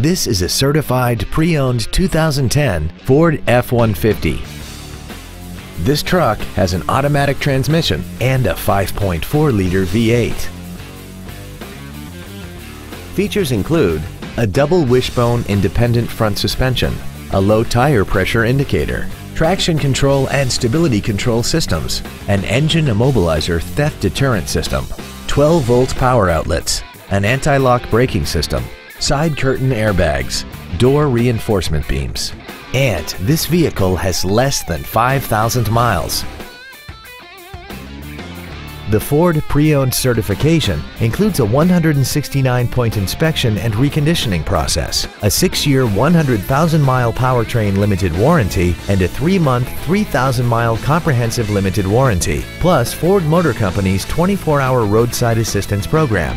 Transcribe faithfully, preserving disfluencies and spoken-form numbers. This is a certified pre-owned two thousand ten Ford F one fifty. This truck has an automatic transmission and a five point four liter V eight. Features include a double wishbone independent front suspension, a low tire pressure indicator, traction control and stability control systems, an engine immobilizer theft deterrent system, twelve volt power outlets, an anti-lock braking system, side curtain airbags, door reinforcement beams, and this vehicle has less than five thousand miles. The Ford pre-owned certification includes a one hundred sixty-nine point inspection and reconditioning process, a six year one hundred thousand mile powertrain limited warranty, and a three month three thousand mile comprehensive limited warranty, plus Ford Motor Company's twenty-four hour roadside assistance program.